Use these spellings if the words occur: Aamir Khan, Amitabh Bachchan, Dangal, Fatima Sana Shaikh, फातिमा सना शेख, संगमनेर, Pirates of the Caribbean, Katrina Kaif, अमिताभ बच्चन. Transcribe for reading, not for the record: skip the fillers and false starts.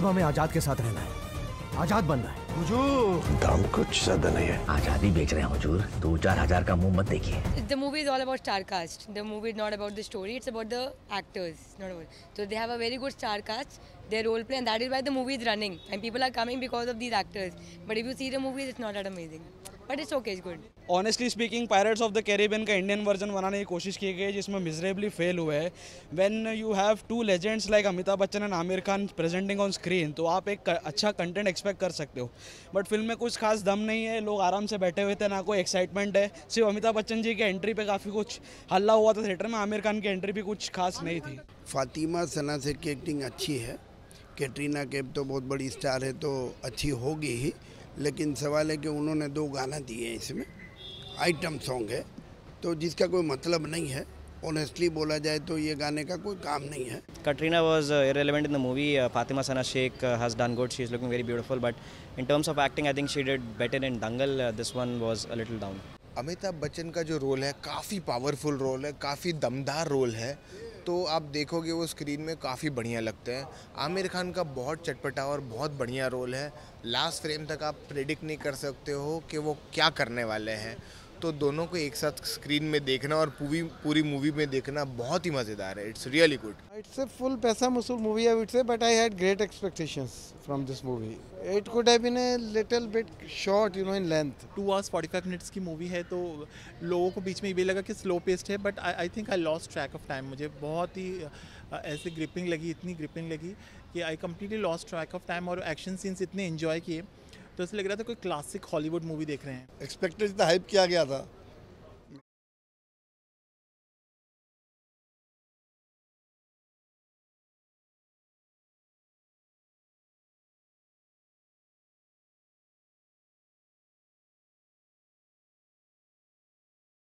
अब हमें आजाद के साथ रहना है, आजाद बनना है। हुजूर दाम कुछ ज्यादा नहीं है, आजादी बेच रहे हैं हुजूर, 2-4 हज़ार का मुंह मत देखिए। The movie is all about star cast. The movie is not about the story, it's about the actors. Not about. So they have a very good star cast, their role play, and that is why the movie is running and people are coming because of these actors. But if you see the movie, it's not that amazing. But it's okay, it's good. Honestly speaking, Pirates of the Caribbean का Indian version बनाने की कोशिश की गई जिसमें miserably fail हुए है। When you have two legends like अमिताभ बच्चन and Aamir Khan presenting on screen, तो आप एक अच्छा कंटेंट एक्सपेक्ट कर सकते हो। बट फिल्म में कुछ खास दम नहीं है, लोग आराम से बैठे हुए थे, ना कोई एक्साइटमेंट है। सिर्फ अमिताभ बच्चन जी के एंट्री पे काफ़ी कुछ हल्ला हुआ था थिएटर में, आमिर खान की एंट्री भी कुछ खास नहीं थी। फातिमा सना शेख की एक्टिंग अच्छी है, कैटरीना कैफ तो बहुत बड़ी स्टार है तो अच्छी होगी ही, लेकिन सवाल है कि उन्होंने 2 गाना दिए हैं, इसमें आइटम सॉन्ग है तो जिसका कोई मतलब नहीं है। ऑनेस्टली बोला जाए तो ये गाने का कोई काम नहीं है। Katrina was irrelevant in the movie. Fatima Sana Shaikh has done good. She is looking very beautiful. But in terms of acting, I think she did better in Dangal. This one was a little down. अमिताभ बच्चन का जो role है काफ़ी powerful role है, काफ़ी दमदार role है, तो आप देखोगे वो स्क्रीन में काफ़ी बढ़िया लगते हैं। आमिर खान का बहुत चटपटा और बहुत बढ़िया रोल है, लास्ट फ्रेम तक आप प्रेडिक्ट नहीं कर सकते हो कि वो क्या करने वाले हैं। तो दोनों को एक साथ स्क्रीन में देखना और पूरी मूवी में देखना बहुत ही मज़ेदार है। It's really good, it's a full पैसा वसूल movie I would say, but I had great expectations from this movie. It could have been a little bit short you know in length. 2 hours 45 minutes की movie है तो लोगों को बीच में ये लगा कि स्लो पेस्ड है, but I think I lost track of time. मुझे बहुत ही ऐसे ग्रिपिंग लगी, इतनी ग्रिपिंग लगी कि I completely lost track of time. और एक्शन सीन्स इतने इन्जॉय किए तो ऐसे लग रहा था कोई क्लासिक हॉलीवुड मूवी देख रहे हैं। एक्सपेक्टेड इतना हाइप किया गया था